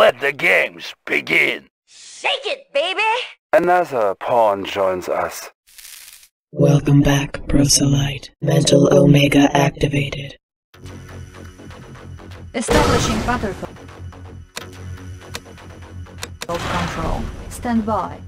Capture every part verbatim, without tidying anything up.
Let the games begin! Shake it, baby! Another pawn joins us. Welcome back, Proselyte. Mental Omega activated. Establishing battlefield control. Stand by.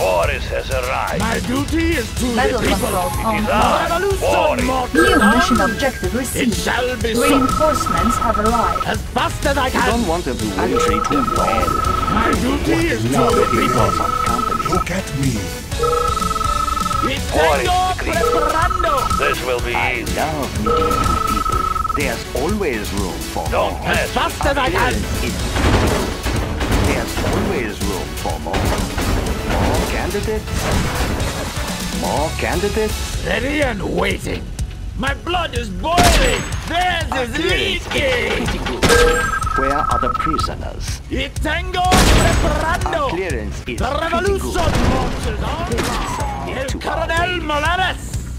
Boris has arrived. My duty is to battle control on board. New mission objective received. It shall be so. Reinforcements have arrived. As fast as I can. You don't want to be treated well. My duty is to the people. Look at me. Boris, this will be I easy. I love meeting new people. There's always room for more. Don't mess. As fast as I can. There's always room for more. More candidates? More candidates? Ready and waiting! My blood is boiling! Theirs is leaking! Where are the prisoners? It tango preparando! Our clearance is the revolution marches on! El Coronel Morales!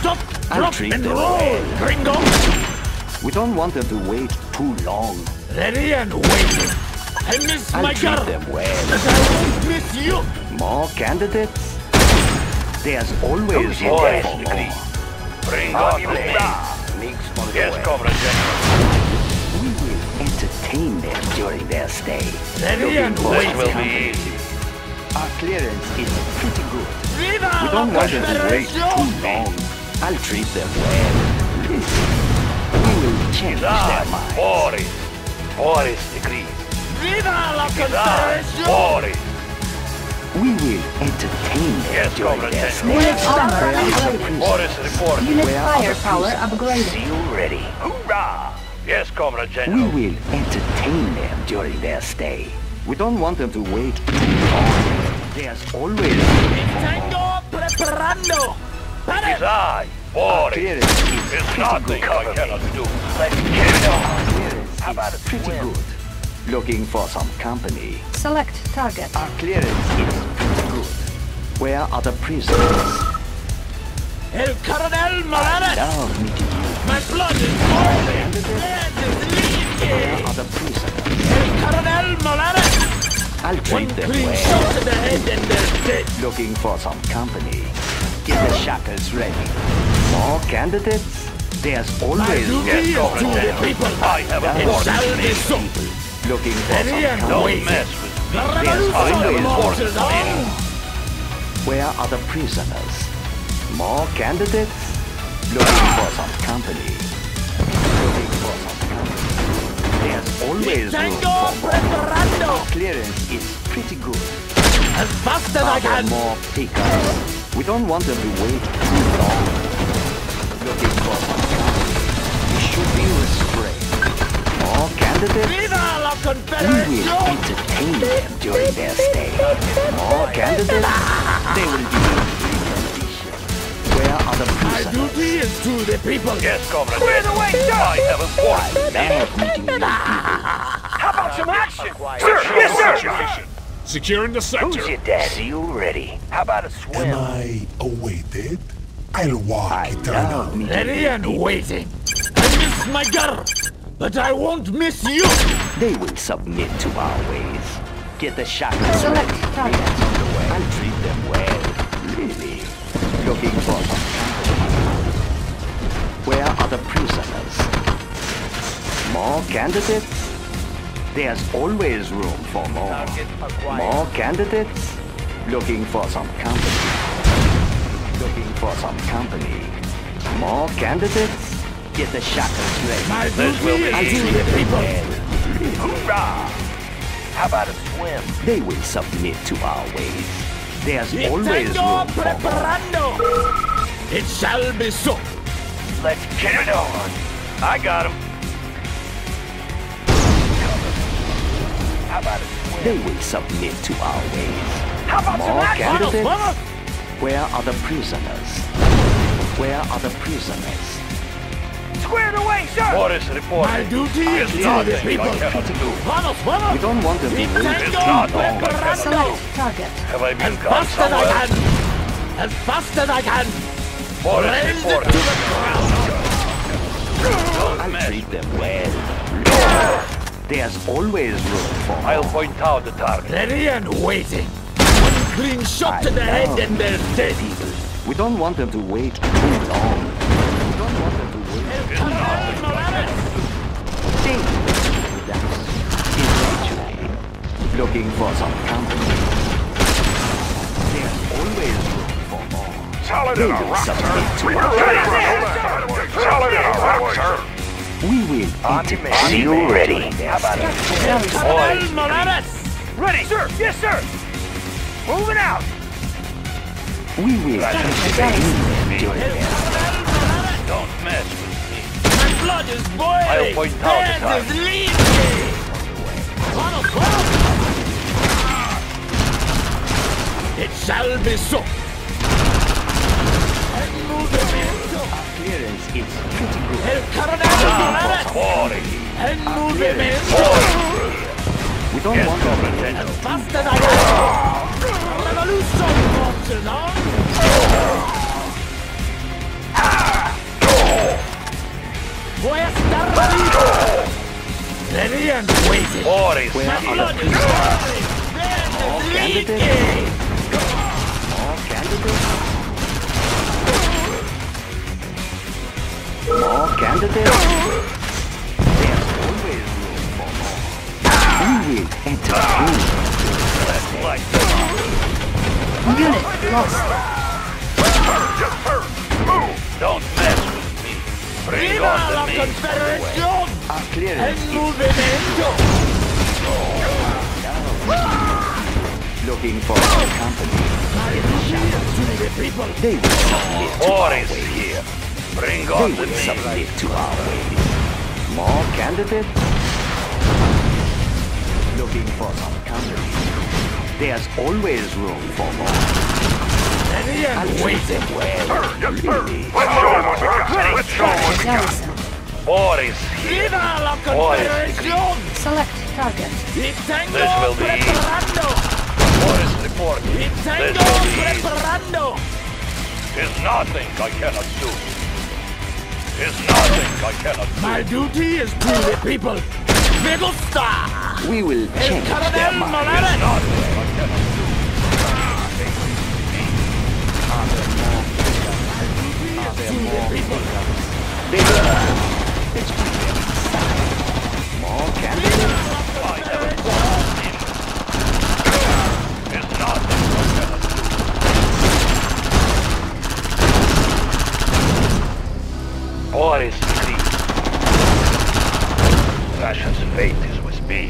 Stop, drop and roll, gringo! We don't want them to wait too long. Ready and waiting! I miss I'll my girl, them well. But I won't miss you. More candidates? There's always room for more. Bring on your legs. Yes, Comrade General. We will entertain them during their stay. Ready and wait will be easy. Our clearance is pretty good. Viva we don't want them to wait too long. I'll treat them well. Listen, we will change their minds. Boris, Boris agrees. Viva la Confederation! We will entertain them yes, during their stay. Unit armor upgraded. Unit firepower upgraded. Seal ready. Hoorah! Yes, Comrade General. We will entertain them during their stay. We don't want them to wait too long. There's always... Tango preparando! It's I, Boris. There's nothing I cannot do. Let's get on. How about it's pretty good. Looking for some company. Select target. Our clearance is pretty good. Where are the prisoners? El Coronel Morales! My blood is boiling! Blood is leaking! Where are the prisoners? El Coronel Morales! I'll treat them well. One clean shot to the head and they're dead. Looking for some company. Get the shackles ready. More candidates? There's always... Yes, Comrade people. I have a warning to people. Looking for some don't mess with me. Where are the prisoners? More candidates? Looking for some company. Looking for some company. There's always room for more. Clearance is pretty good. As fast as I can. More pickers. We don't want them to wait too long. Looking for some company. We should be restrained. More candidates? We will entertain them during their stay. More candidates? They will be in pre-condition. Where are the prisoners? My duty is to the people. Yes, Comrade. Clear the way, sir! I have a warrant. Bad meeting new people. How about some action? Sir, yes, sir! Securing the sector. Who's your daddy? You ready? How about a swim? Am I awaited? I'll walk it down. Ready and waiting. I miss my girl. But I won't miss you! They will submit to our ways. Get the shackles. Select target. I'll treat them well. Really? Looking for some company. Where are the prisoners? More candidates? There's always room for more. More candidates? Looking for some company. Looking for some company. More candidates? Get the shackles ready. My this will be easy, people. Hoorah! How about a swim? They will submit to our ways. There's it always room preparando. For it shall be so. Let's get it on. I got him. How about a swim? They will submit to our ways. How about more candidates? Models, where are the prisoners? Where are the prisoners? squared away, sir! Boris, report. My duty is not the people. Vamos, vamos! We don't want them to move. It's not all but select target. Have I been gone somewhere? As fast as I can! As fast as I can! Boris, report. To the ground! I'll treat them well. There's always room for more. I'll point out the target. Ready and waiting. One clean shot to the head and they're dead. We don't want them to wait too long. Looking for some company. There's always room for more. Solid in a rock, sir. We will eat it. Are you ready? El Coronel Morales! Ready, sir! Yes, sir! Moving out! We will eat it. Don't mess with me. My blood is boiling! I'll point out the leaving! It shall be so! Appearance is critical. El Coronel Morales! And movement! We don't yes, want to pretend. As fast as I can! Revolution not too long! Voy ready and waiting! Boris! My blood is leaking! More candidates? There's always room for more. We will entertain. Unit lost. Just turn! Move! Don't mess with me. Bring on the Confederation! And move it in. Looking for a company. The people. They will War is here. Bring on the submit to our way. More candidates? Looking for some candidates. There's always room for more. Ready and waiting. Well, let's show what we got. Let's show what we got. Boris here. Boris. Select target. This will be Boris report. This will be There's nothing I cannot do. There's nothing I cannot do. My duty is to the people. Middle star. We will change their mind. There's nothing I cannot do. Are there more people? They will. It's more candidates. I never thought of him. There's nothing I cannot do. Boris, please. Russia's fate is with me.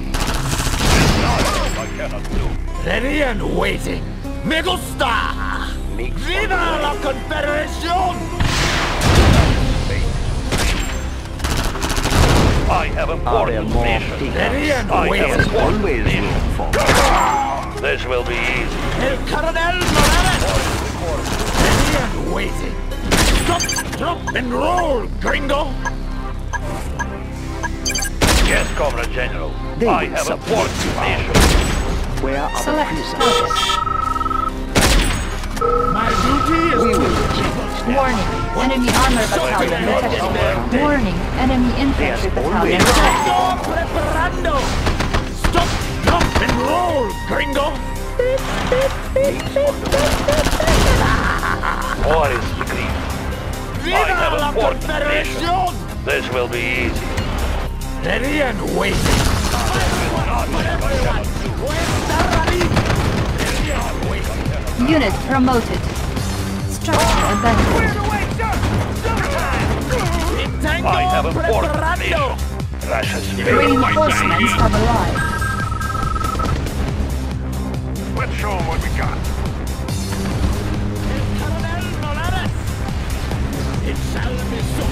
There's nothing I cannot do. Ready and waiting. Middle star! Viva la Confederation! I have important missions. Ready and waiting. Always room for me. This will be easy. El Coronel Morales! Ready and waiting. Stop, drop, and roll, gringo! Yes, Comrade General. They I have a port to issue. Where are select the prisoners? My duty is we to... Will warning, enemy armor battalion detected. Warning, enemy infantry battalion detected. Stop, drop, and roll, gringo! War is screaming. I have a port mission. This will be easy. Ready and waiting. Unit promoted. Structure abandoned. I have a port mission. Russia's reinforcements are alive. Let's show them what we got. It shall be so.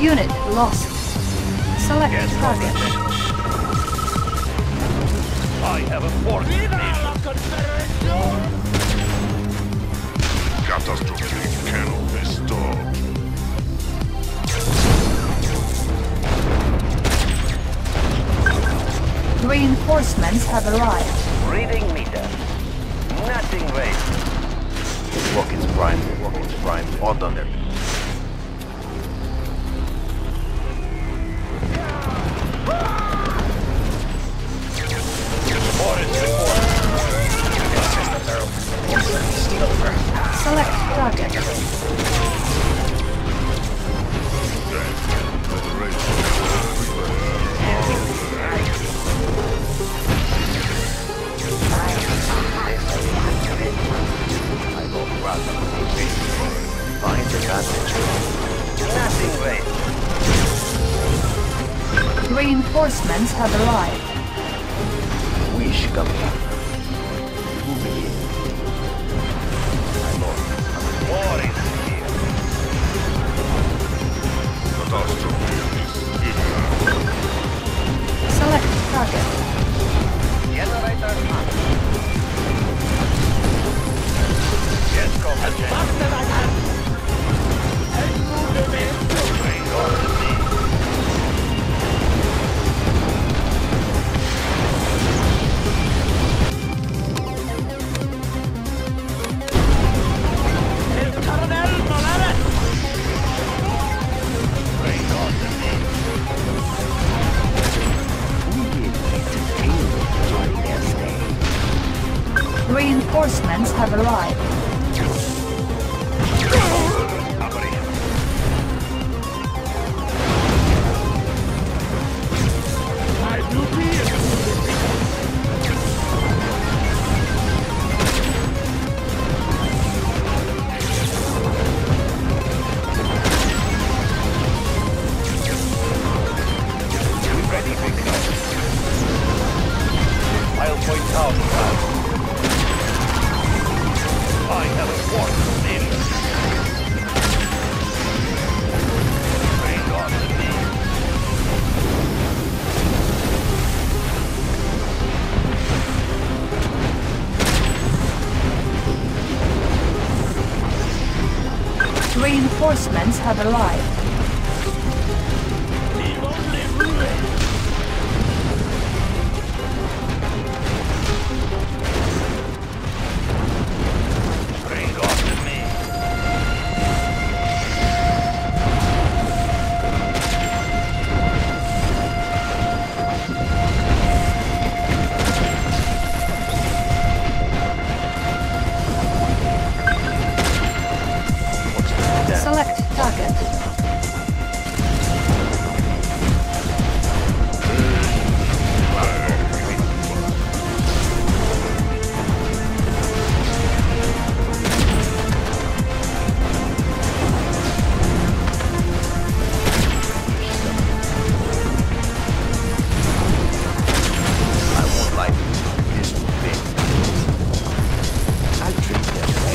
Unit lost. Select target. I have a fourth nation. Catastrophe cannot be stopped. Reinforcements have arrived. Reading meter. Nothing wasted. Rockets prime. Rockets prime. All done there. Boris report. Assist the barrel. Steal over. Select target. I go grab them. Find the advantage. Nothing wasted. Reinforcements have arrived. Wish come back. Who believe? My lord. War is here. Catastrophe is here. Select target. Generator on. Yes, go ahead. Faster than that. And move the men to bring on the sea. Reinforcements have arrived. I do be ready, big guy. I'll point out. I have a fourth nation. Bring on the need. Reinforcements have arrived. Leave only ruin.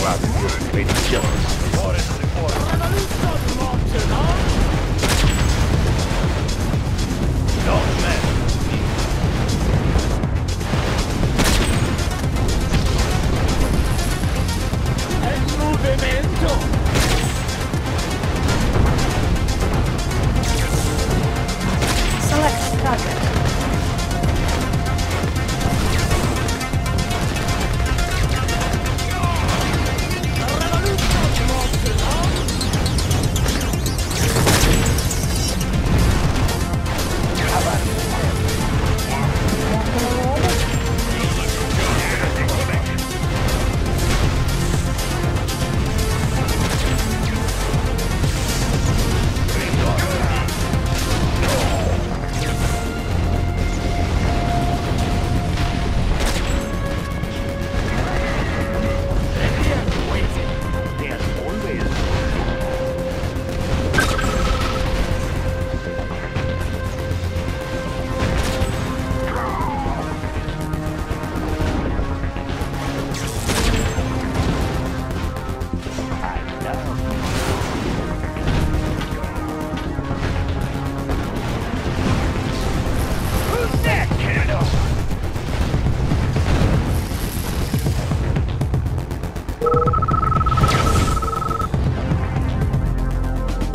Revolution!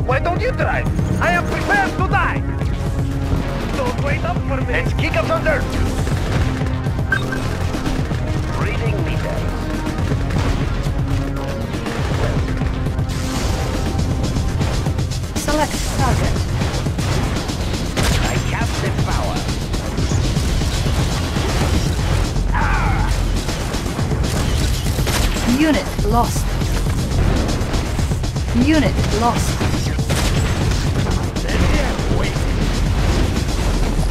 Why don't you try? I am prepared to die! Don't wait up for me! Let's kick up some dirt! Reading meters. Select target. I have the power. Ah! Unit lost. Unit lost. They can't wait.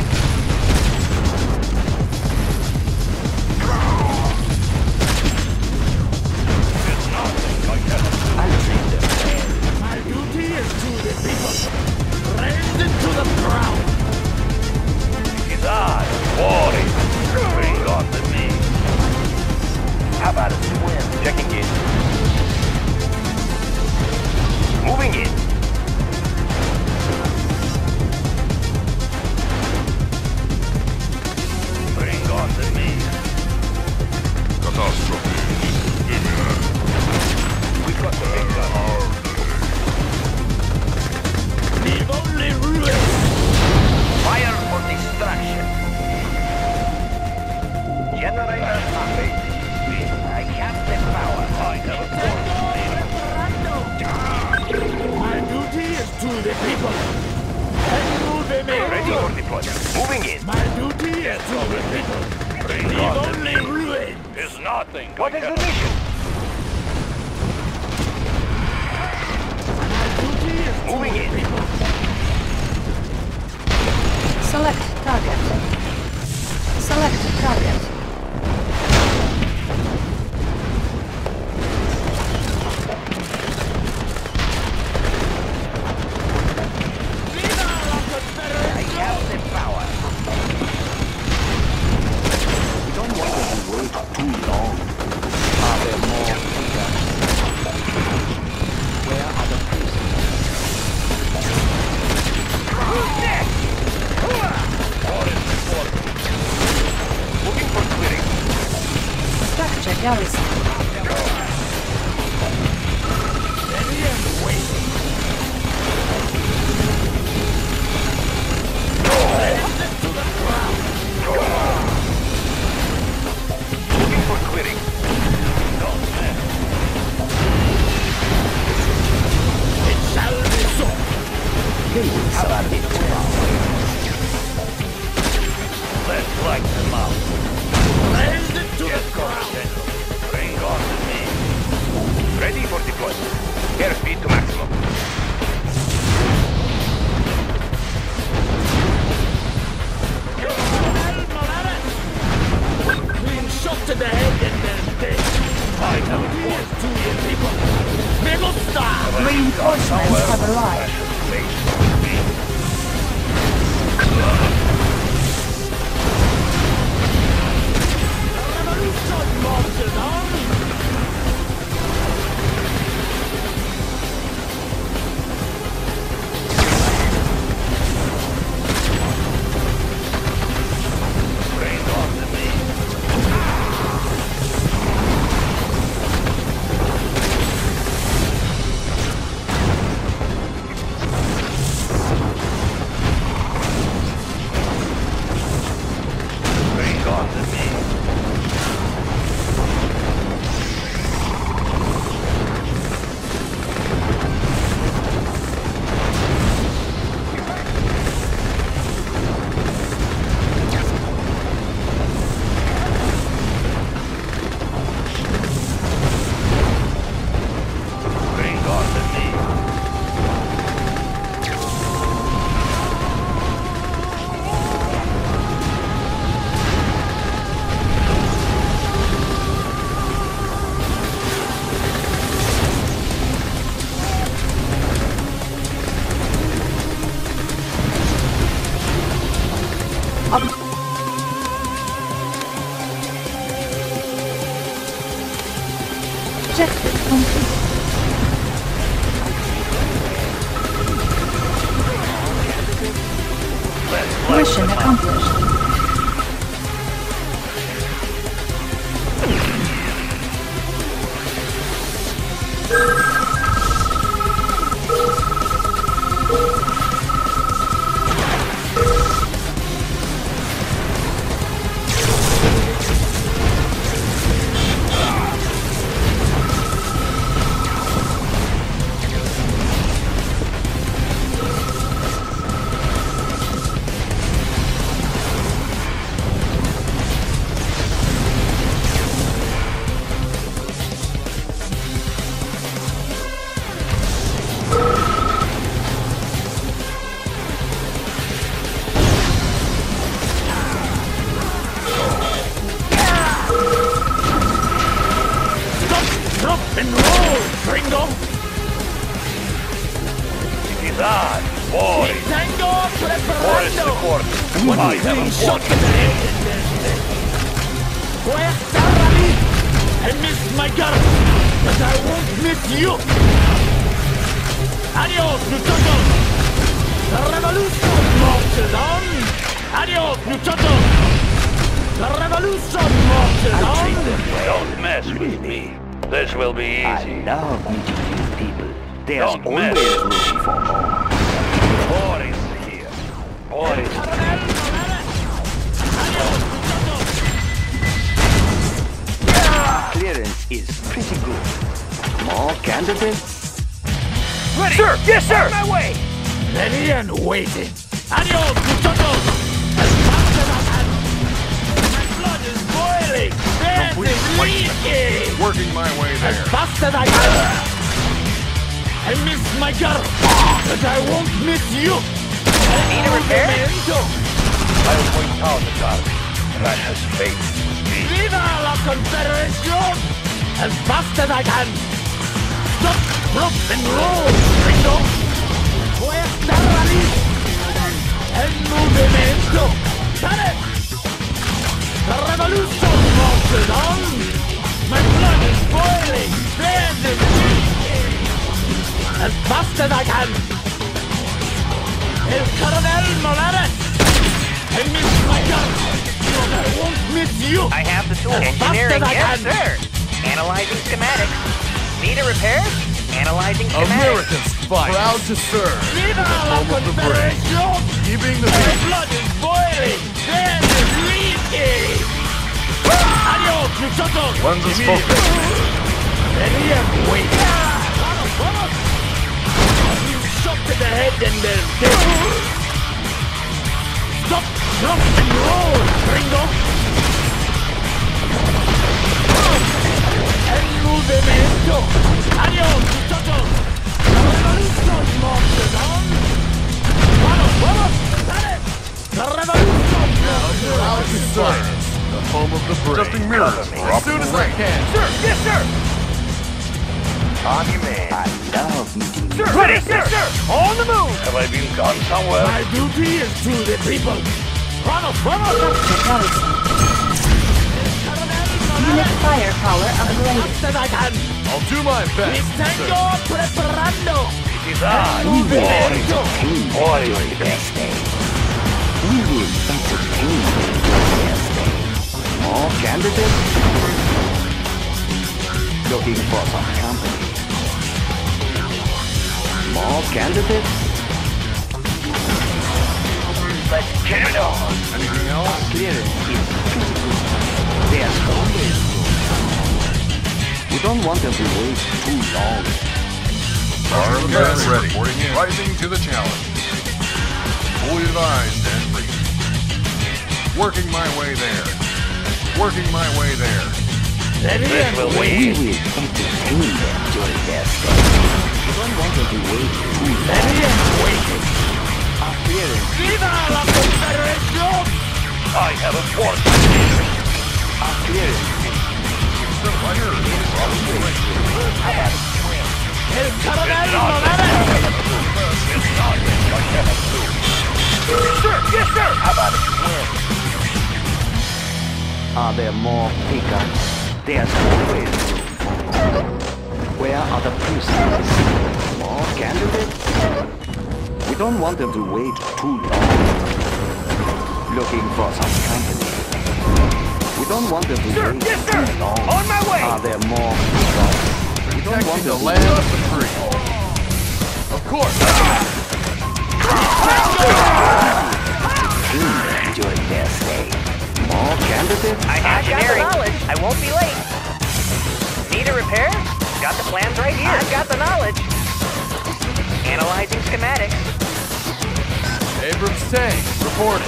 There's nothing I can do. I'll take them. My duty is to the people. Raise it to the ground. It's I, Boris. Bring on the meat. How about a swim? Checking it. Moving in. Bring on the main. Catastrophe is imminent. We got the big gun. The only ruin. Fire for distraction. Generator activated. I have the power. I have the power. My duty is to the people. And to the men. Ready for deployment. Moving in. My duty is to the people. Bring the only ruin is nothing. What is the mission? My duty is to the people. Select target. Select target. Rock and roll, gringo! It is I, Boris. Boris the Corp. I have a fortune. I missed my girl, but I won't miss you! Adios, muchachos! The revolution marches on! Adios, muchachos! The revolution marches on! I'll treat them well. Don't mess with me. This will be easy. I love meeting these people. There's Don't always room for more. Boris here. Boris. Clearance is pretty good. More candidates? Ready! Sir! Yes, sir! On my way! Ready and waiting. Adios, muchachos! My blood is boiling! There's leaking! Working my way there. As fast as I can. I missed my girl, but I won't miss you. I need a repair. I will point out the garbage. That has faith with me. Viva la Confederation! As fast as I can. Stop, rock and roll, gringo. Cuesta rally. El movimiento. Panic. The revolution marches on. My blood is boiling! There's the weekend! As fast as I can! El Coronel Morales! I missed my gun! But I won't miss you! I have the tool. Engineering, yes, sir! Analyzing schematics. Need a repair? Analyzing schematics. American spice! Proud to serve! Viva la Confederation! Keeping the My blood is boiling! There's the weekend! Adios, muchachos! One's a spoken. Ready and wait. You shot to the head and they're dead. Stop, drop, and roll, gringo! El movimiento! Adios, muchachos! The revolution marches on! Vamos, vamos! Dale! The revolution marches on! Out of sight! The home of the brave. Adjusting mirrors as soon as I can. Sir, yes, sir. On your man. I love meeting you. Sir, ready, sir, sir. On the move. Have I been gone somewhere? My duty is to the people. Run up, run up. Technology. Unit firepower upgraded. As I can. I'll do my best. Tango preparando. It is I. We will entertain the best day. We will entertain the best day. More candidates? Looking for some company. More candidates? Let's get it on! Anything else? Clearance is pretty good. There's always room. We don't want them to wait too long. Armed and ready. Rising to the challenge. Fully advised and free. Working my way there. Working my way there. That is the way. We will entertain them during their stay. You don't want them to wait. That is waiting. Our feelings. Viva la Confederation! I have a force. Our feelings. The fire is probably I have a twin. El Coronel Morales! It's not yet. I have a clue. Sir, yes, sir! How about a twin? Are there more pickups? There's always room. Where are the prisoners? More candidates? We don't want them to wait too long. Looking for some company. We don't want them to sir, wait yes, sir. Too long. On my way! Are there more pickups? We don't Protecting want them to land us the free. Of course! Ah! Enjoy their stay. More candidates? I have the knowledge. I won't be late. Need a repair? Got the plans right here. I've got the knowledge. Analyzing schematics. Abrams tank reported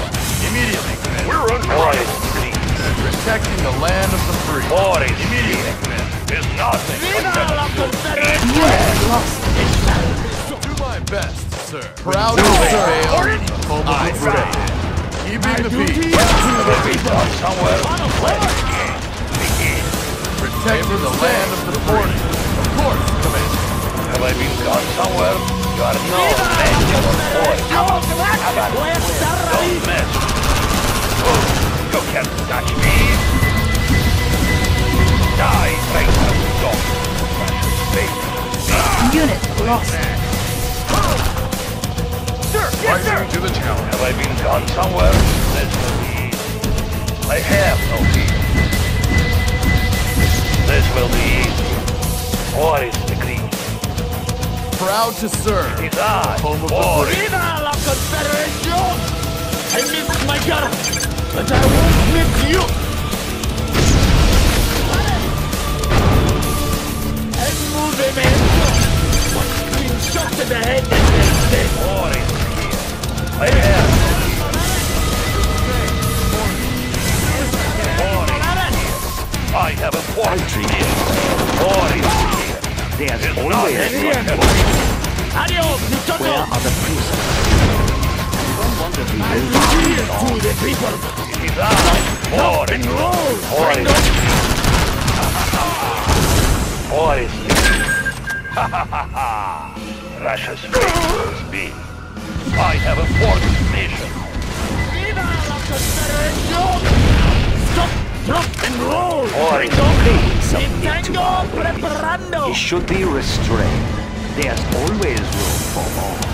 immediately. We're unrivaled. Protecting the land of the free. Boris immediately. There's nothing. Yes, lost. I'll do my best, sir. Proud to serve. I say. Keeping the peace. The peace of somewhere. Protecting the land of the forty. report, Commander. Have I been gone somewhere? You are no danger, boy. Don't mess. Oh, you can't touch me. Die, traitor. Dog. Unit lost. Sir, yes, sir. To the challenge. Have I been gone somewhere? Let's leave. I have no fear. This will be easy. Boris agrees. Proud to serve. It is I, Boris. Viva la Confederation! I missed my gun, but I won't miss you! And move him in. One clean shot to the head and then dead. Boris here. I have. I have a point here. Boris here. There's only a second. Adios, Mutoto! Where are the prisoners? I live to the people. It is I, Boris. Boris. Boris. Ha ha ha ha. Russia's fate was me. I have a fourth mission. Viva la Confederation! Stop! Drop and roll! Or it's only something to our preparando. He should be restrained. There's always room for more.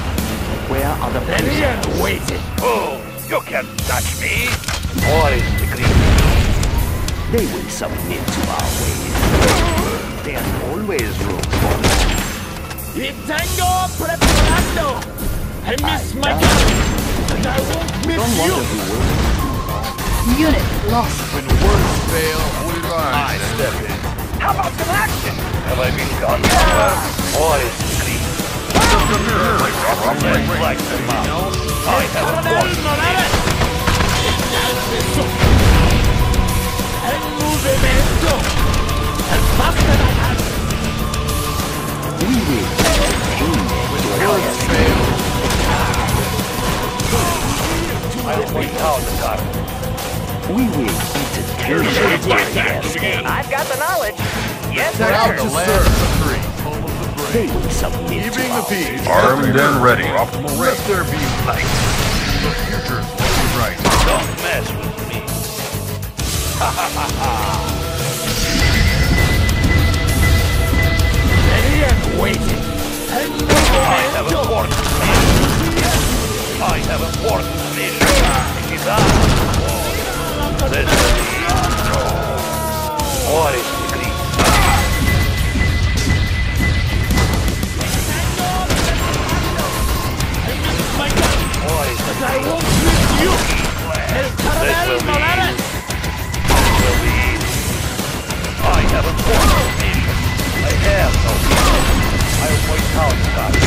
Where are the prisoners? They're waiting. Oh, you can't touch me. Or it's the green. They will submit to our ways. There's always room for more. If tango preparando. I miss I my gun. And I won't miss you. Unit lost. When words fail, we learn. I step in. How about some action? Have I been gone somewhere? Or is it clean? Like the mouse. I have a force. El movimento. As fast as I can. We will entertain when words fail. I'll point out the target. We will entertain them. I've got the knowledge. Yes, sir. Out the land of the free. They will submit to the peace. Armed and ready. Let there be light. The future's very bright. Don't mess with me. Ha ha ha ha. Ready and waiting. I have a warrant. I have a warrant. It is us. Let's leave. What is the green? What is the green? I won't miss you! El Coronel Morales! I have a formal mission. I have no mission. I'll point out the target.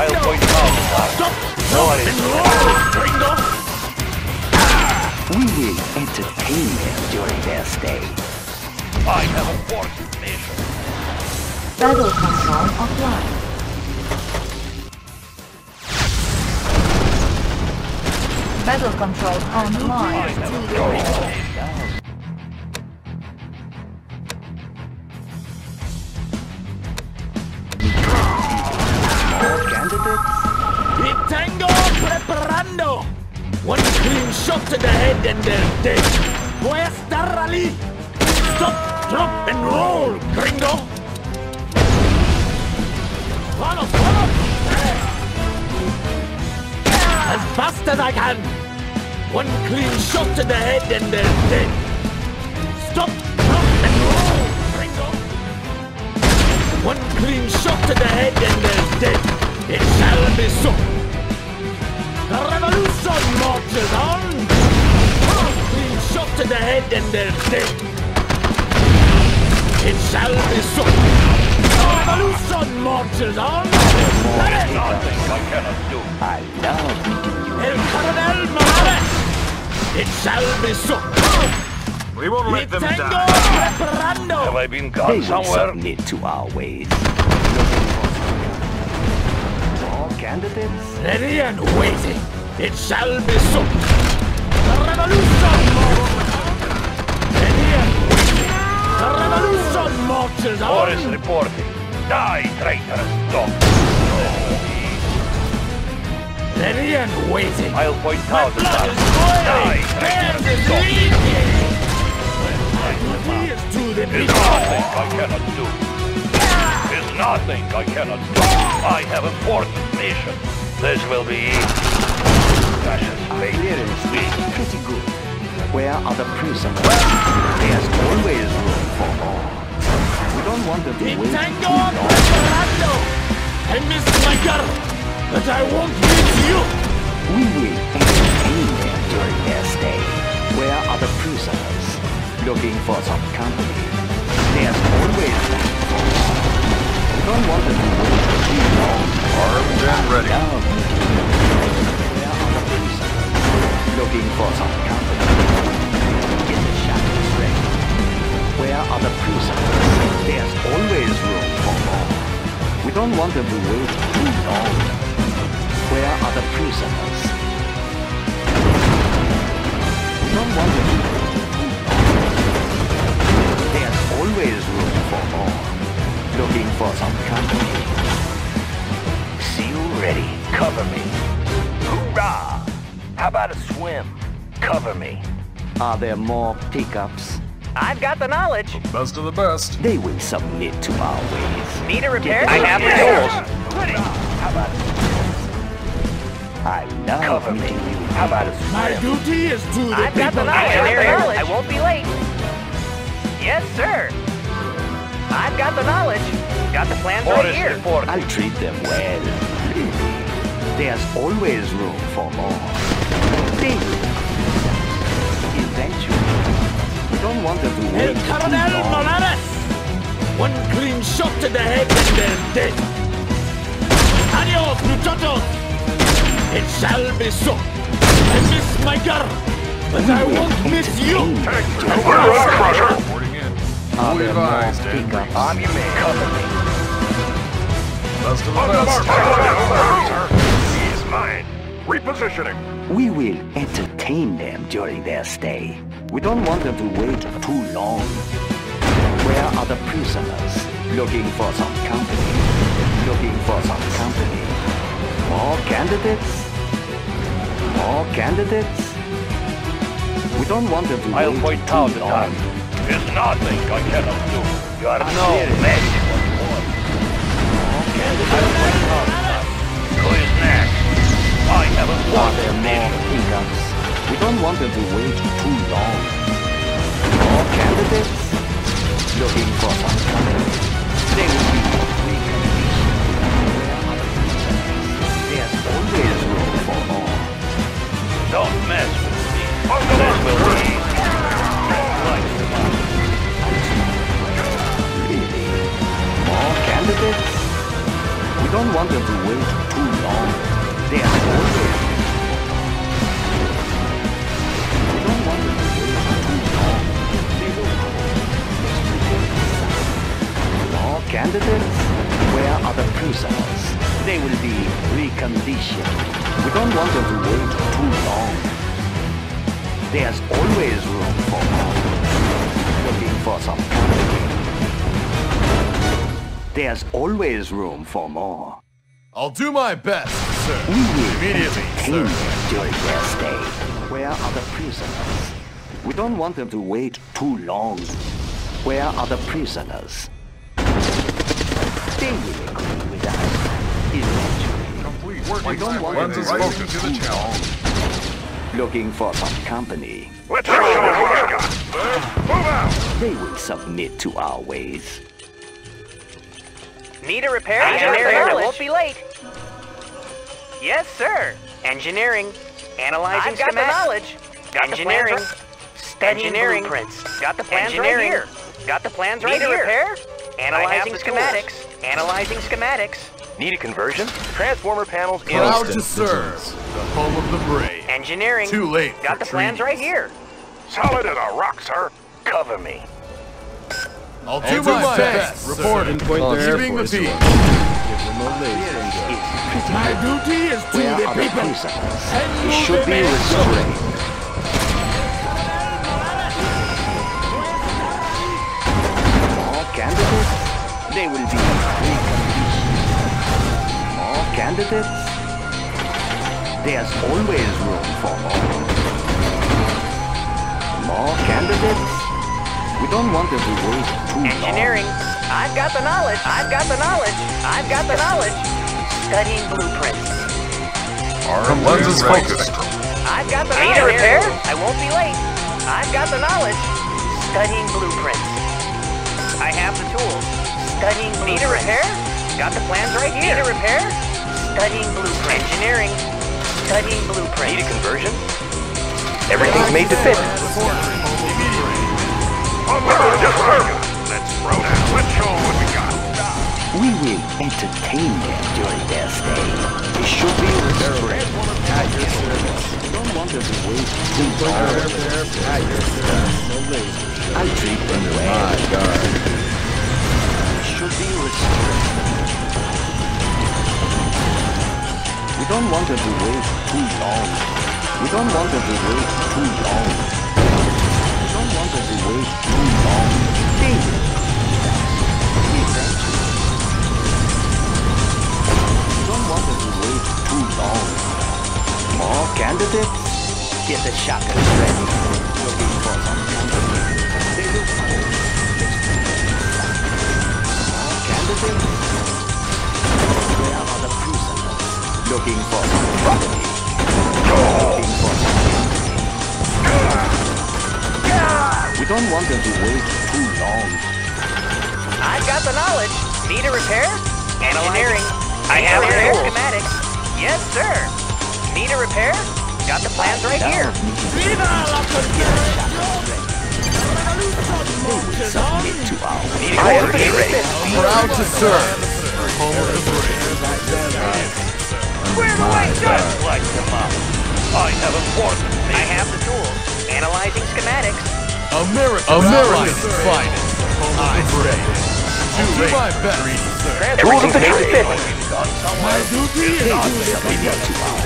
I'll point out the target. What is the green? We will entertain them during their stay. I have a forced mission. Battle control offline. Battle control online. More candidates? Bitango preparando! One clean shot to the head and they're dead. Puesta rally! Stop, drop and roll, gringo! Follow, follow! As fast as I can! One clean shot to the head and they're dead. Stop, drop and roll, gringo! One clean shot to the head and they're dead. It shall be so. The revolution marches on! Clean shot to the head and they're dead! It shall be so! The revolution marches on! There's nothing I cannot do! I love you! El Coronel Morales! It shall be so! We won't let them die! Have I been gone somewhere? They will submit to our ways. Candidates? Ready and waiting. It shall be so. The revolution! Ready and waiting. The revolution! boxes on! Boris reporting. Die, traitorous dog! Ready and waiting. I'll point my out the blood is boiling! Hands is leaking! My is to the people! There's nothing I cannot do. There's nothing I cannot do. I have important mission. This will be fascist fate. Appearance is pretty good. Where are the prisoners? There's always room for all. We don't want them to wait too long. I missed my girl, but I won't miss you. We will entertain them during their stay. Where are the prisoners? Looking for some company. There's always room for all. We don't want them to wait too long. Armed and ready. Where are the prisoners? Looking for some company. Where are the prisoners? There's always room for more. We don't want them to wait too long. Where are the prisoners? We don't want them to wait too long. There's always room for more. Looking for some company. See you ready. Cover me. Hoorah! How about a swim? Cover me. Are there more pickups? I've got the knowledge. The best of the best. They will submit to our ways. Need a repair? I have the tools. How about it? I love Cover me. How about it? My duty is to the I've got the knowledge. I won't be late. Yes, sir. I've got the knowledge. Got the plans right here. I'll treat them well. There's always room for more. They will eventually. Don't want them to El Coronel Morales! One clean shot to the head and they're dead! Adios, muchachos! It shall be so! I miss my girl, but we I won't miss you! We're on pressure! Fully advised, on your man, cover me! Best of the best! He is mine! Repositioning! We will entertain them during their stay. We don't want them to wait too long. Where are the prisoners? Looking for some company. Looking for some company. More candidates? More candidates? We don't want them to I'll wait too long. Time. There's nothing I cannot do. You are no man. More candidates? Who is next? I have a lot of nations. We don't want them to wait too long. More candidates? Looking for some candidates. They will be more free. There's always room for more. Don't mess with me. This will be really? More candidates? We don't want them to wait too long. There's always candidates? Where are the prisoners? They will be reconditioned. We don't want them to wait too long. There's always room for more. Looking for some company. There's always room for more. I'll do my best, sir. We will immediately sir. During their stay. Where are the prisoners? We don't want them to wait too long. Where are the prisoners? They will agree with us. Eventually. Complete working to the challenge. Looking for some company. Let's show them what I got. Move out! They will submit to our ways. Need a repair? Engineering, I won't be late. Yes, sir. Engineering. Analyzing schematics. I've got the knowledge. Got engineering. The plans engineering. Blueprints. Got the plans right here. Got the plans right here. Need a repair? Analyzing schematics. Tools. Analyzing schematics. Need a conversion? Transformer panels in Proud to serve. The home of the brave. Engineering. Too late. Got the plans trees. Right here. Solid as a rock, sir. Cover me. I'll do my, my best. best Reporting. Keeping the peace. My duty is to the people. It should be restored. More candidates? they will be reconvened. More candidates? There's always room for more. More candidates? We don't want them to wait too long. Engineering. I've got the knowledge. I've got the knowledge. I've got the knowledge. Studying blueprints. The lens is focused. I've got the knowledge. Need a repair? I won't be late. I've got the knowledge. Studying blueprints. I have the tools. Studying blueprints. Need a repair? Got the plans right here. Need a repair? Studying blueprints. Engineering. Studying blueprints. Need a conversion? Everything's made to fit. Let's throw down. Let's show what we got. We will entertain them during their stay. It should be reserved at your service. Don't want them to wait too long. At your service. I treat them well. My God. It should be reserved. We don't want them to wait too long. We don't want them to wait too long. We don't want them to wait too long. David. Don't want them to wait too long. More candidates? Get the shotguns ready. Looking for some candidates. They look cold. More candidates? Where are the prisoners? Looking for some property. Looking for some property. We don't want them to wait too long. I've got the knowledge. Need a repair? Engineering. I have repair schematics. Yes, sir. Need a repair? Got the plans right here. Proud to serve. Where do I start? Light them up. I have a force. I have the tools. Analyzing schematics. American. American. Finest. I'm ready. Do my best. Rules of the trade. My duty is not to be left too long.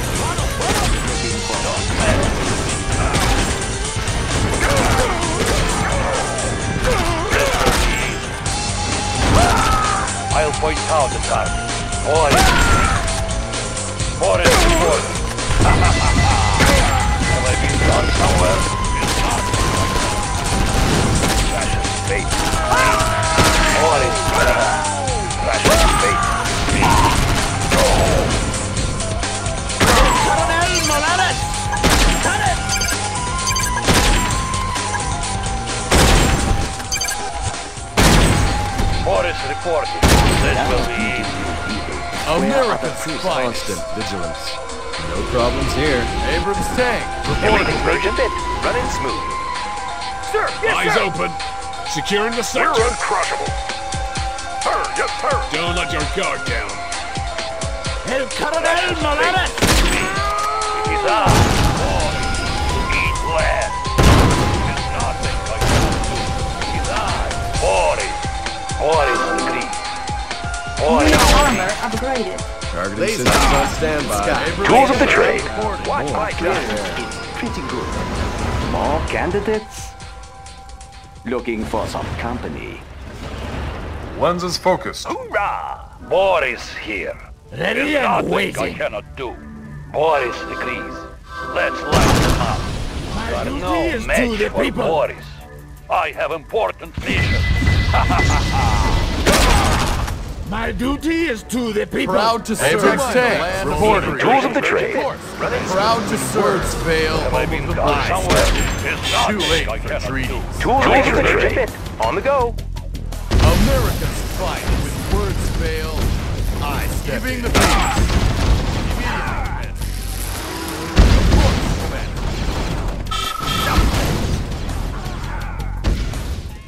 I'll point out the target. All I need. Boris is good. Ha ha ha ha. Will I be done somewhere? It's not. Fashion fate. What is that? Coronel Morales! Cut it! Boris reported. This will be easy. America's constant vigilance. No problems here. Abrams tank. Everything's broken bit. Running smooth. Sir, yes, eyes sir. Open. Securing the sector. We're uncrushable. Sir, yes, sir. Don't let your guard down. El Coronel Morales. He's out. Boy, he's glad. Does not think like that. He's out. Boy, boy, agree. Boy, new armor upgraded. Targeting systems on standby. Tools of the trade. Watch my gun. It's pretty good. More candidates. Looking for some company. Lens is focused. Hoorah! Boris here. Ready and waiting. I cannot do. Boris agrees. Let's light him up. You are no match for Boris. I have important mission. Ha ha ha ha! My duty is to the people. Proud to serve. Reporting. Tools of the trade. Proud to serve. Words fail. Have I been gone somewhere? It's too late for treaties. Tools of the trade. On the go. Americans fight with words fail. I step giving the peace. Ah. Ah.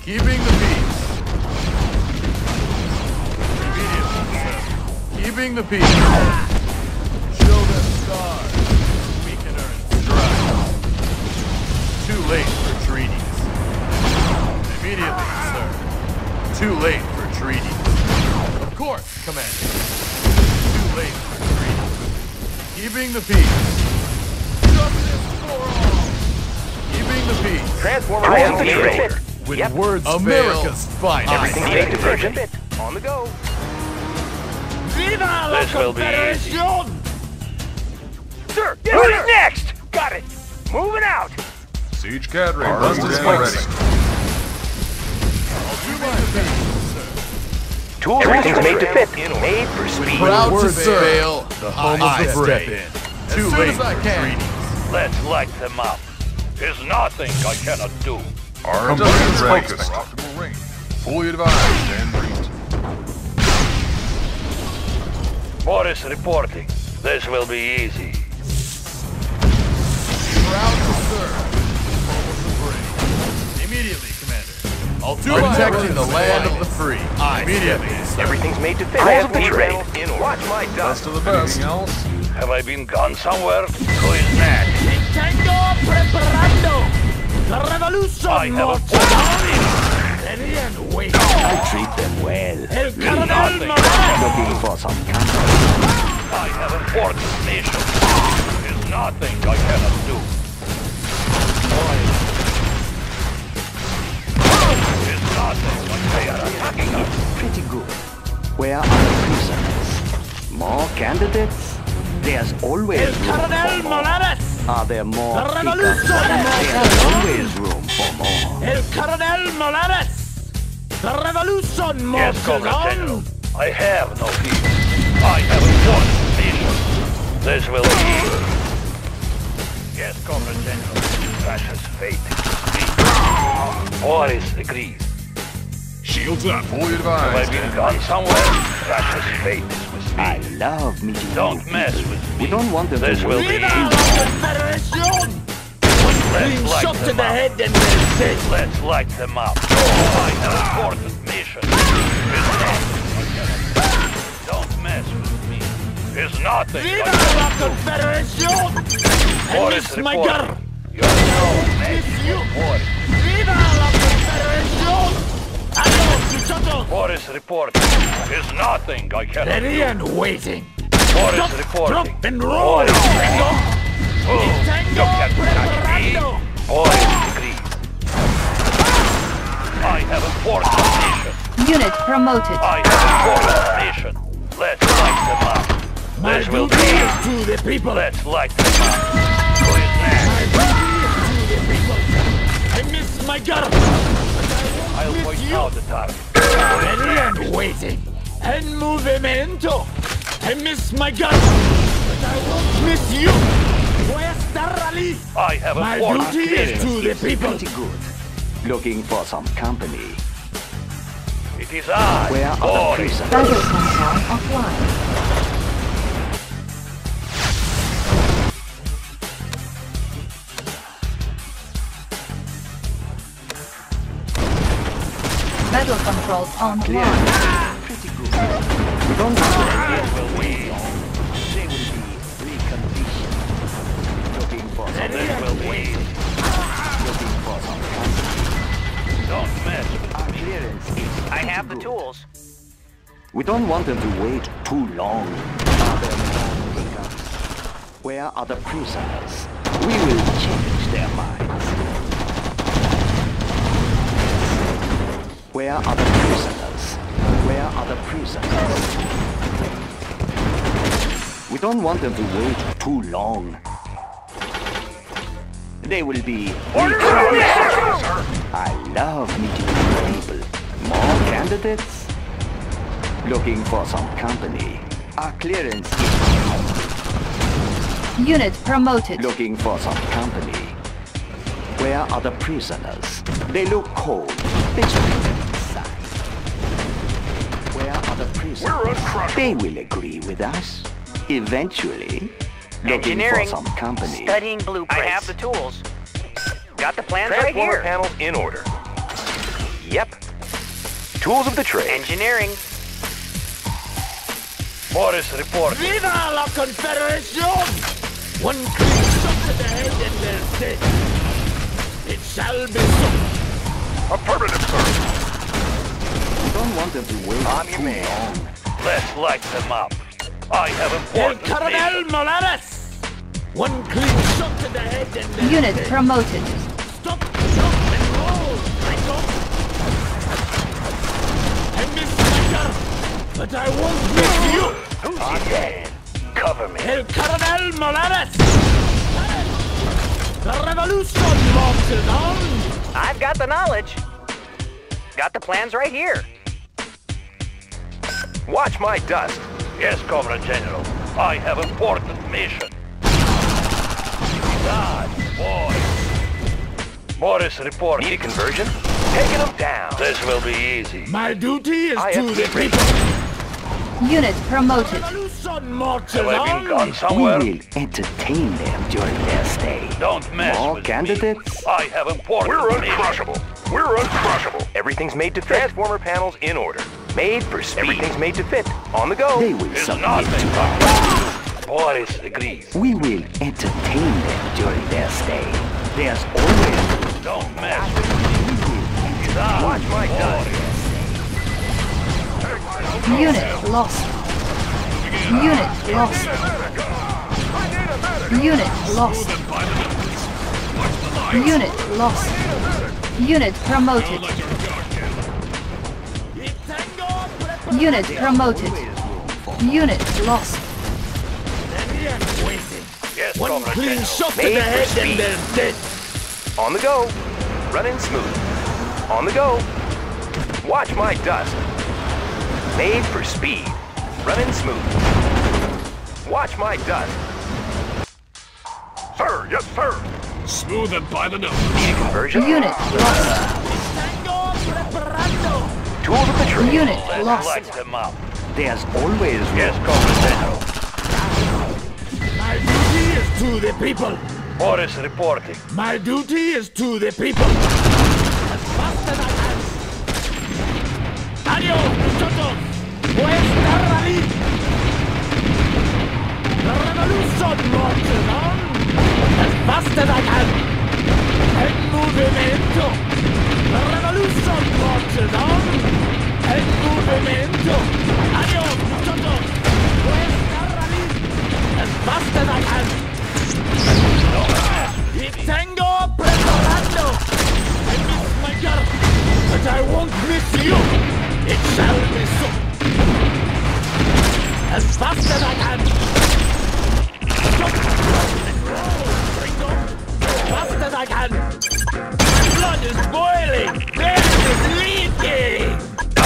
Keeping the peace. Ah. Keeping the peace. Ah. Show them stars. We can earn strike. Too late for treaties. Immediately, sir. Too late for treaties. Of course, Commander. Too late for treaties. Keeping the peace. Justice for all. Keeping the peace. Transform the trade. With yep. Words, America's fight. Everything's made to version. On the go. Viva la Confederation! Sir, yes, who's sir. next? Got it. Moving out. Siege cadre, bust is ready. Tools Everything's made to fit. Made for speed. Proud to serve. The home of the brave. As soon as I can. Let's light them up. There's nothing I cannot do. Our industrial range is optimal range. Fully advised and briefed. Boris reporting. This will be easy. Proud to serve. Home of the brave. Immediately, Commander. I'll do protecting the land of the free. I Immediately. Sir. Everything's made to fit. I have need ready. In Watch my dust. Best of the best. Anything else? Have I been gone somewhere? Who is next? Preparando la revolution mortuoria. I treat them well. El Coronel Morales. Looking for some counsel. I have a fourth nation. There's nothing I cannot do. There's nothing like they are attacking us. Pretty good. Where are the prisoners? More candidates? There's always El Coronel Morales. Are there more? The revolution! There's always room for more. El Coronel Morales! The revolution marches on! I have no peace. I have a one million. This will be... Yes, Comrade General. Fascist fate. Boris agrees. Shields up. Fully advised. Have I been gone somewhere? Fascist fate. I love meeting Don't people. mess with me. We don't want them this to will be Let's light shot them to the up. head and sit. Let's light them up. I have an important mission. Don't mess with me. There's nothing. Viva la Confederation! And miss my girl! You're no boy. Viva la Confederation! Boris reporting. There's nothing I cannot Ready do. and waiting. Boris Stop, reporting. Drop and roll. Boris oh, Boris agrees. I have a fourth nation. Unit promoted. I have a fourth nation. Let's light them up. My this will be to the people. Let's light them up. Who is next? I miss my girl. I'll point out the target. Ready and waiting. And movimento. I miss my gun. But I won't miss you. I have a My duty is to the people. Pretty good. Looking for some company. It is I. Where are the prisoners? Battle control Battle controls on Clear. Ah, pretty good. We don't want to be They will be reconditioned. Looking for some win. Looking for some Don't mess with Our clearance is I have good. the tools. We don't want them to wait too long. Are there more pickups? Where are the prisoners? We will change their minds. Where are the prisoners? Where are the prisoners? We don't want them to wait too long. They will be... Order I love meeting new people. More candidates? Looking for some company. Our clearance is... Unit promoted. Looking for some company. Where are the prisoners? They look cold. They They will agree with us eventually. Looking for some company. Studying blueprints. I have the tools. Got the plans right here. Transformer panels in order. Yep. Tools of the trade. Engineering. Boris reporting. Viva la Confederation! One clean shot to the head and they'll sit. It shall be so. Affirmative, sir. Don't want them to wait I'm too long. Let's light them up. I have important El Coronel Morales! One clean shot to the head and then... Unit promoted. Stop, jump, and roll! I don't... I miss my gun! But I won't miss you! Who's he dead? Cover me. El Coronel Morales! The revolution marches on! I've got the knowledge. Got the plans right here. Watch my dust. Yes, Comrade General. I have important mission. God, boy. Boris reports. Need a conversion? Taking them down. This will be easy. My duty is I to the people. Unit promoted. Have I been gone somewhere? We will entertain them during their stay. Don't mess More with candidates? Me. I have important We're uncrushable. Mission. We're uncrushable. Everything's made to fit. Transformer panels in order. Made for speed. Everything's made to fit. On the go. They will There's submit to us. Boris agrees. We will entertain them during their stay. There's always... Don't mess with me. Watch my dust. Unit lost. Unit lost. Unit lost. Unit lost. Unit promoted. Unit promoted. Unit lost. Yes, One clean shot to the head and they're dead. On the go. Running smooth. On the go. Watch my dust. Made for speed. Running smooth. Watch my dust. Sir, yes, sir. Smooth and by the nose. Need a conversion? Unit lost. Tools of the trade. Unit lost. Let's light them up. There's always yes, Comrade. My duty is to the people. Boris reporting. My duty is to the people. As fast as I can. Adios, muchachos. Vuestra raíz. The revolution marches on. As fast as I can. El movimiento. The revolution marches on. El movimiento. Adios, muchachos. Vuestra raíz. As fast as I can. Tango preparando! I miss my girl, but I won't miss you! It shall be so! As fast as I can! As fast as I can! My blood is boiling! This is leaking! Ah.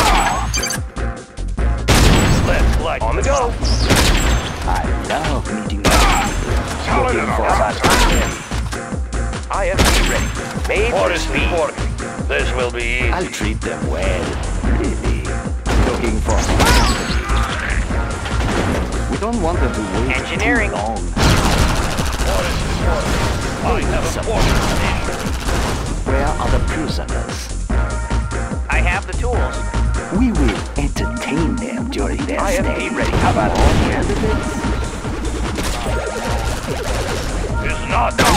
Left light on the go! I love meeting people looking for us. I F P ready. Made for speed. Important. This will be easy. I'll treat them well. Really. Looking for... We don't want them to wait Engineering. Too long. Boris reporting. I have a force. Where are the prisoners? I have the tools. We will entertain them during their I F P stay. I F P ready. How about all It's not done.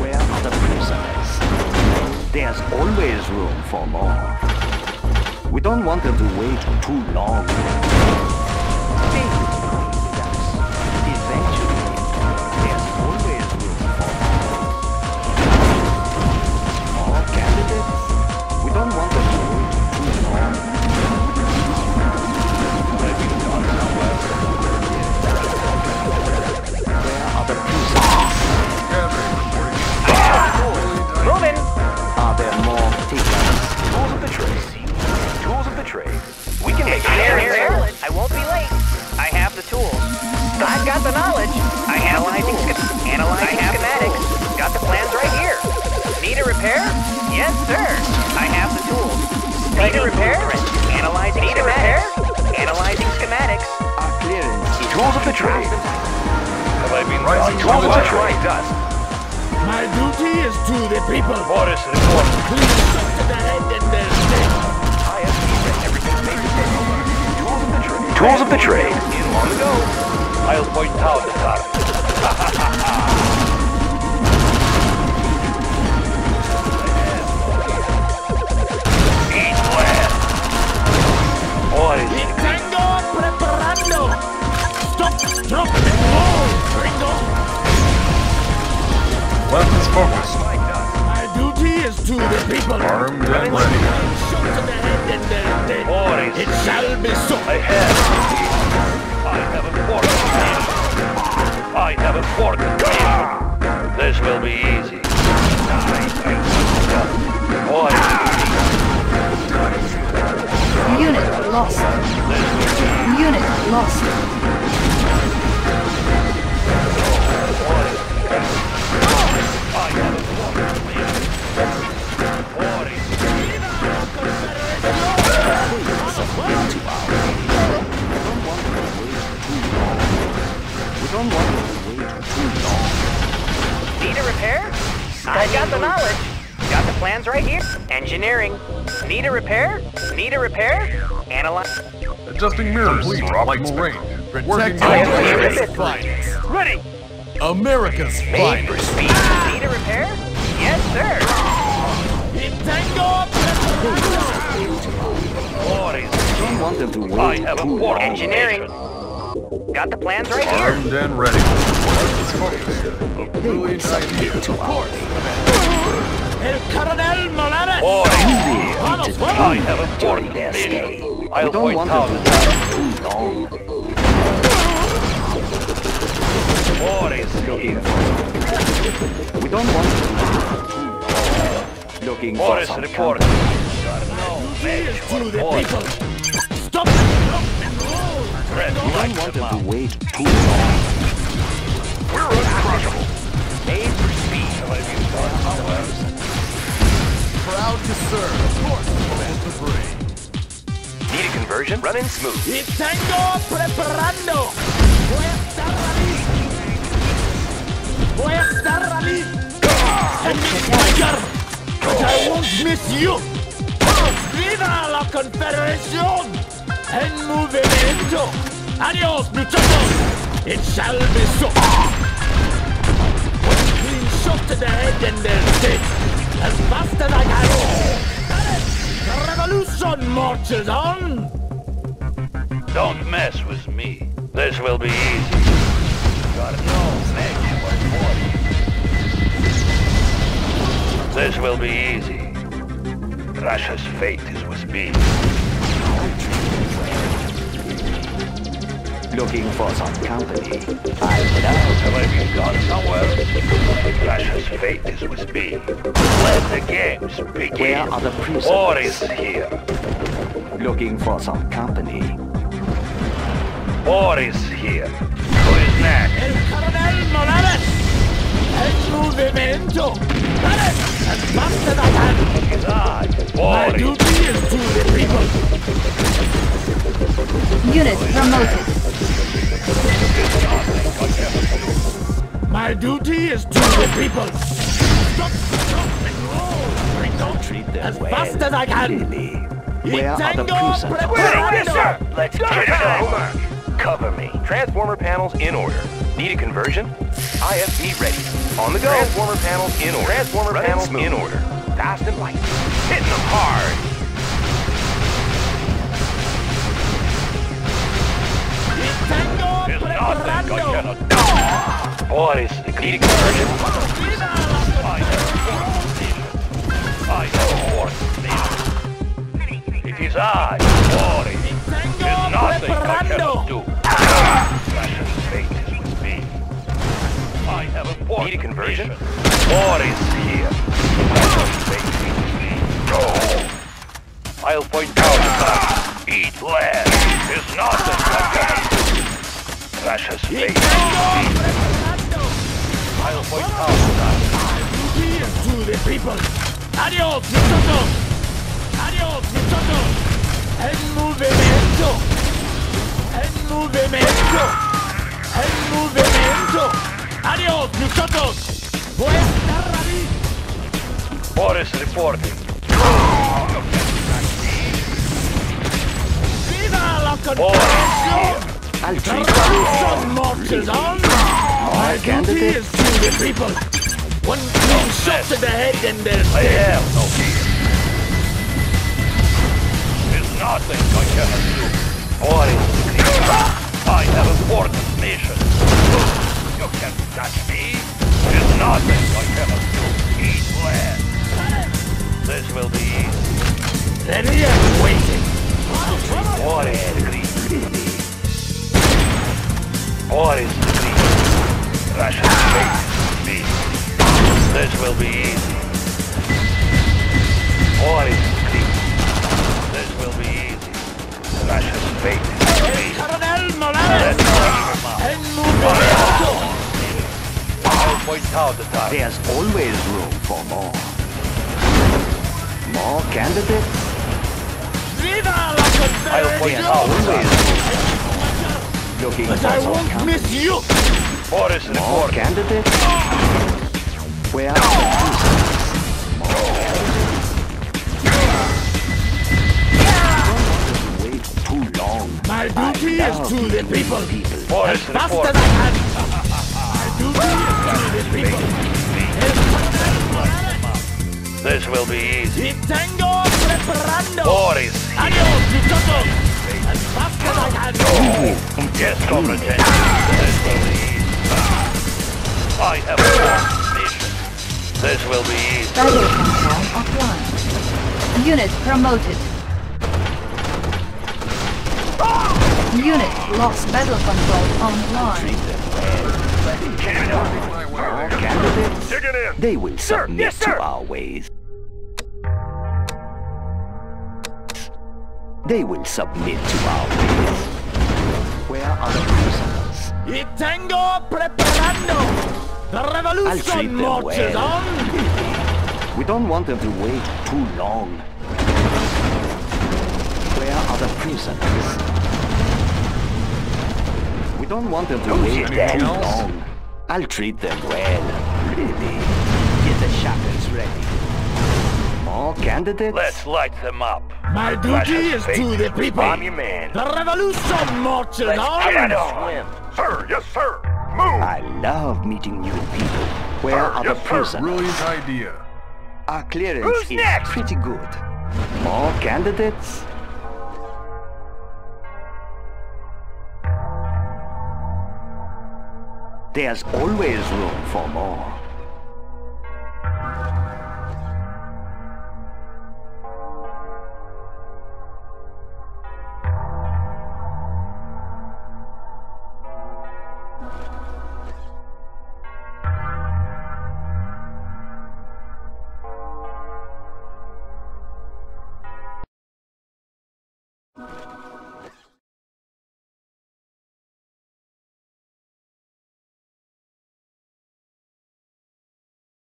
Where are the prisoners? There's always room for more. We don't want them to wait too long. Eventually, there's always room for more. More candidates? We don't want them to wait too long. Where are the prisoners? Moving! Are there more tickets? Tools of the trade. Tools of the trade. We can make it. I won't be late. I have the tools. I've got the knowledge. I have analyzing analyzing schematics. Got the plans right here. Need a repair? Yes, sir. I have the tools. Need a repair? Analyzing Need a repair? Analyzing schematics. Our clearance. Tools of the trade. Have I been right? Tools of the trade. My duty is to the people. Boris, report. Please shut to the head and their stick. I have seen that everything's made to take over. Tools of the trade. Tools of the trade. In on the go. I'll point out the target. Ha ha ha ha. Eat well. Boris. Tango preparando. Stop. Drop it. Oh, Ringo. Weapons focused. My duty is to the people armed and ready. Shot to the head and they're dead. Boris. It shall be so. Ahead. I have a fork. I have a fork. This will be easy. Unit lost. Unit lost. I have a fork. Don't want to wait too long. Need a repair? I got the knowledge. Got the plans right here. Engineering. Need a repair? Need a repair? Analyze. Adjusting mirrors. Optimal range. Protecting America's finest. Ready. America's finest. Need a repair? Yes, sir. Don't want them to wait too long. I have a war. Engineering. Got the plans right here. Armed and ready. A brilliant idea. Of course. El Coronel Morales. Boy, I have a fork. I don't want to be too long. Boris, here. We don't want to. Looking for some report. To the people. I don't want them to wait too long. We're uncrushable. Made for speed. Proud to serve. Of course, command the brave. Need a conversion? Running smooth. Y tengo preparando. Voy a estar ready. Voy a estar ready. And miss my girl. But I won't miss you. Viva la Confederación. En movimiento. Adios, muchachos. It shall be so. Clean shot to the head and they're dead. As fast as I can. The revolution marches on. Don't mess with me. This will be easy. Got no match for this will be easy. Russia's fate is with me. Looking for some company. I'm out. Have I been gone somewhere? Russia's fate is with me. Let the games begin. Where are the prisoners? War is here. Looking for some company. War is here. Who is next? El Coronel Morales! El movimiento! Morales! As fast as I can! It's I, Boris. My duty is to the people. Unit promoted. My duty is to the people. Stop, stop, and roll. I don't treat them as well, fast as I can. Really. Where are the prisoners? Where are Let's Go get it over. Cover me. Transformer panels in order. Need a conversion? I F B ready. On the go. Transformer panels in order. Transformer Run panels in order. Fast and light. Hitting them hard. What is the need a conversion? I have I have It is I, Boris. There's nothing I cannot do. Russia's fate is with me. I have a fork. Need a conversion? Boris here. Russia's fate is with me. Go! I'll point out that. Eat less. There's nothing I cannot do. Russia's fate is with me. I'll point out that. Here to the people. Adios, muchachos. Adios, muchachos. En movimiento. En movimiento. En movimiento. Adios, muchachos. Voy a estar ready. Boris reporting. Viva la Confederación. I'll treat you. My duty is to the people. One clean shot to the head and they're dead. I have no fear. There's nothing I cannot do. Or it's I have a fourth mission. You can't touch me. There's nothing I cannot do. Eat land. There's damage will be steady and waiting. Boris agrees. Boris agrees. Russian faith me. This will be easy. Boris agrees. This will be easy. Russian faith me. El Coronel Morales! There's always room for more. More candidates? I'll point out always looking but for I won't candidates. Miss you! Boris more report. Candidates? Where are the more candidates? Don't wait too long. My duty is to the people. people. Boris and report. Faster than I This will be easy. Boris! Adios, Vitotto! As fast as I can. No! Yes, competent. This will be easy. I have a mission. This will be easy. Radio control offline. Unit promoted. Unit lost battle control online. Candidates, dig it in. They will submit yes, to our ways. They will submit to our ways. Where are the prisoners? Y tengo preparando. The revolution marches well. on. We don't want them to wait too long. Where are the prisoners? We don't want them to Who's wait too else? long. I'll treat them well. Really? Get the shackles ready. More candidates? Let's light them up. My duty is to the people. I'm your man. The revolution marches on. Get on. Sir, yes, sir. Move. I love meeting new people. Where sir, are yes, the prisoners? Brilliant idea. Our clearance Who's is next? pretty good. More candidates? There's always room for more.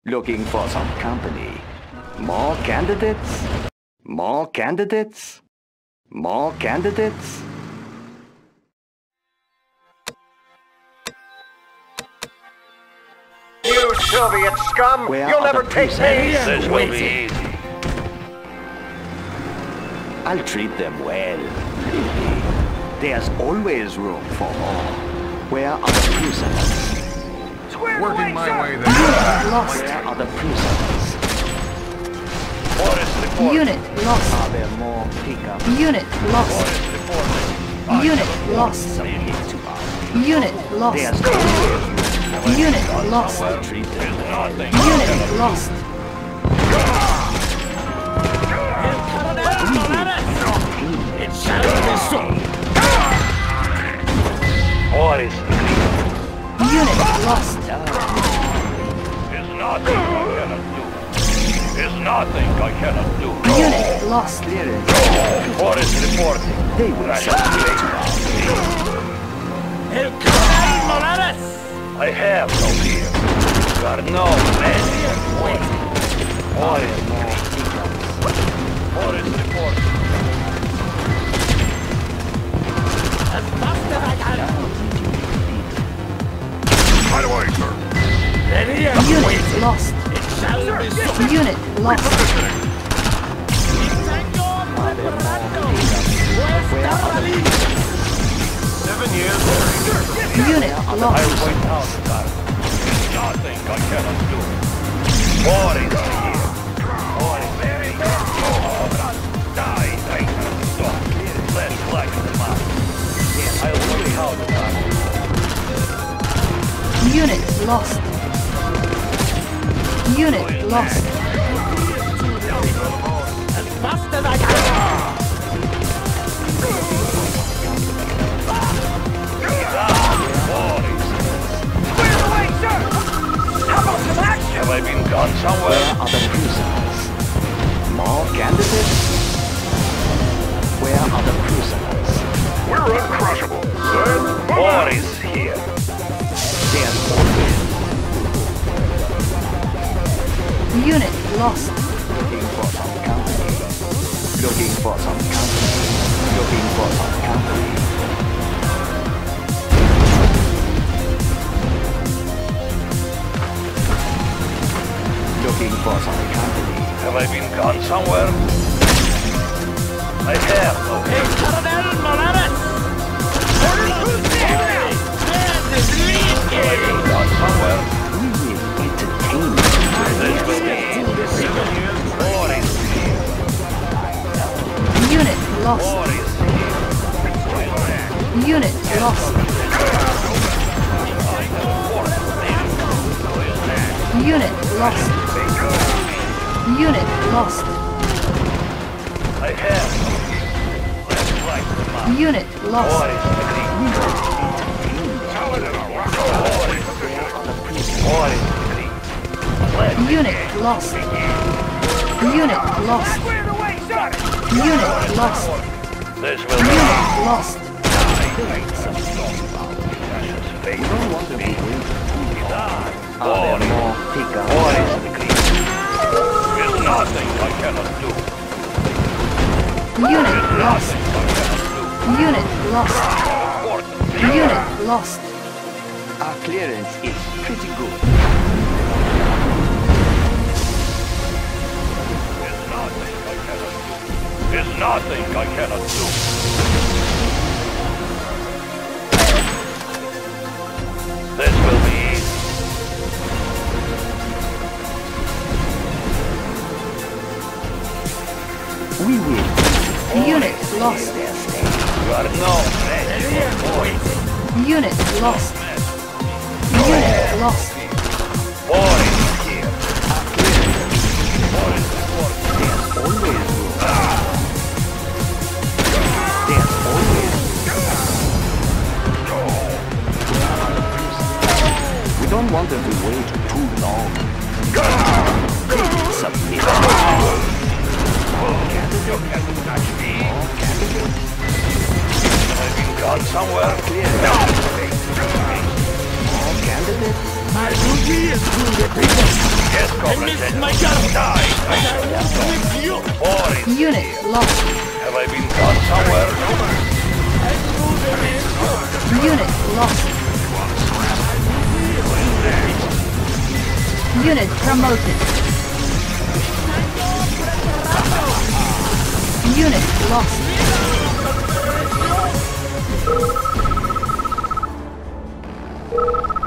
Looking for some company. More candidates? More candidates? More candidates? You Soviet scum! Where You'll never take me! This will be easy. I'll treat them well. Really? There's always room for more. Where are the prisoners? Working my way there. Unit lost. Where are the prisoners? Unit lost. Are there more pickup? Unit lost. Unit lost. Unit lost. Unit lost. Unit lost. It shall be so. What is? Unit lost. There's nothing I cannot do. There's nothing I cannot do. Unit lost. What is reporting? They will submit. El Coronel Morales! I have no fear. There are no men here. What is reporting? What is reporting? As fast as I can. Right away, sir. Unit lost. It shall sir, be so. Unit lost. Seven years. Unit lost. I will point out that there's nothing I cannot do. Boris here. Boris here. Die, I cannot stop. Let's light them up. I will point out that. Unit lost. Unit lost. lost. Looking for some company. Looking for some company. Looking for some company. Looking for some company. Have I been gone somewhere? I have, okay? El Coronel Morales! Have I been gone somewhere? We will entertain you. Boris is here. Unit lost. Unit lost. Unit lost. Unit lost. I have. Unit lost. Unit lost. Unit lost. Unit lost. Unit lost. They don't want to be nothing I cannot do. Unit lost. Unit lost. Unit lost. Our clearance is pretty good. There's nothing I cannot do. There's nothing I cannot do. This will be easy. We will. Unit lost. You are no man. Unit lost. Unit lost. Boy here. Boris is always room. There's always room. We don't want them to wait too long. Submit. You can't touch me. I've been gone somewhere. Clear. No. All candidates. My duty is to represent. Yes, comrade. My God. Die. I am you. Boris. Unit lost. Have I been gone somewhere? Unit lost. Unit promoted. Unit lost.